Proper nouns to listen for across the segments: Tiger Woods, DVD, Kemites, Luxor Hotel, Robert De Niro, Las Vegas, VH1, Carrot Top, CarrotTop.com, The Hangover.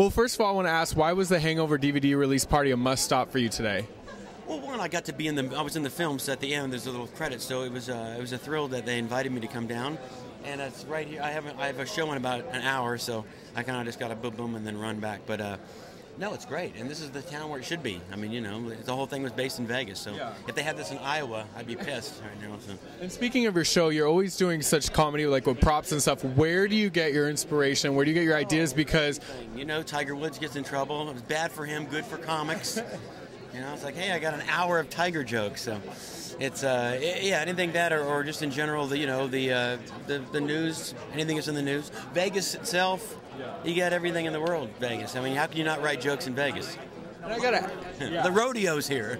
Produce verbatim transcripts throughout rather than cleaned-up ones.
Well, first of all, I want to ask, why was the Hangover D V D release party a must-stop for you today? Well, one, I got to be in the, I was in the film, so at the end there's a little credit, so it was, uh, it was a thrill that they invited me to come down. And it's right here. I have a, I have a show in about an hour, so I kind of just got to boom, boom, and then run back. But uh, no, it's great. And this is the town where it should be. I mean, you know, the whole thing was based in Vegas. So yeah. If they had this in Iowa, I'd be pissed right now. So. And speaking of your show, you're always doing such comedy, like with props and stuff. Where do you get your inspiration? Where do you get your ideas? Because, you know, Tiger Woods gets in trouble. It was bad for him, good for comics. You know, it's like, hey, I got an hour of Tiger jokes. So it's, uh, it, yeah, anything that or, or just in general, the, you know, the, uh, the the news, anything that's in the news. Vegas itself, you got everything in the world, Vegas. I mean, how can you not write jokes in Vegas? And I gotta, yeah. The rodeo's here.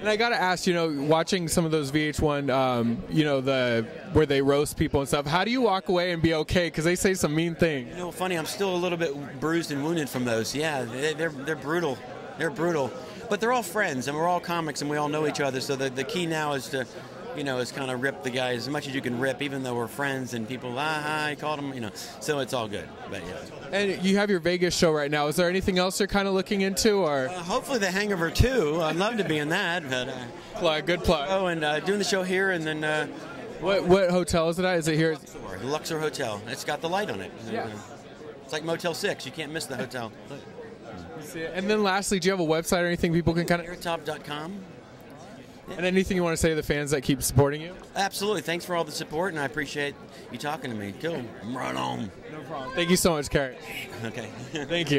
And I got to ask, you know, watching some of those V H one, um, you know, the where they roast people and stuff, how do you walk away and be okay? Because they say some mean things. You know, funny, I'm still a little bit bruised and wounded from those. Yeah, they, they're, they're brutal. They're brutal. But they're all friends, and we're all comics, and we all know each other. So the, the key now is to, you know, is kind of rip the guy as much as you can rip, even though we're friends and people, ah, hi, I called him, you know. So it's all good. But yeah. And you have your Vegas show right now. Is there anything else you're kind of looking into, or? Uh, hopefully the Hangover two. I'd love to be in that. But uh, plug, good plug. Oh, and uh, doing the show here, and then. Uh, what what hotel is it at? Is it here? Luxor, Luxor Hotel. It's got the light on it. Yeah. It's like Motel six. You can't miss the hotel. And then lastly, do you have a website or anything people can kind of... Carrot Top dot com. And anything you want to say to the fans that keep supporting you? Absolutely. Thanks for all the support, and I appreciate you talking to me. Cool. Right on. No problem. Thank you so much, Carrot. Okay. Thank you.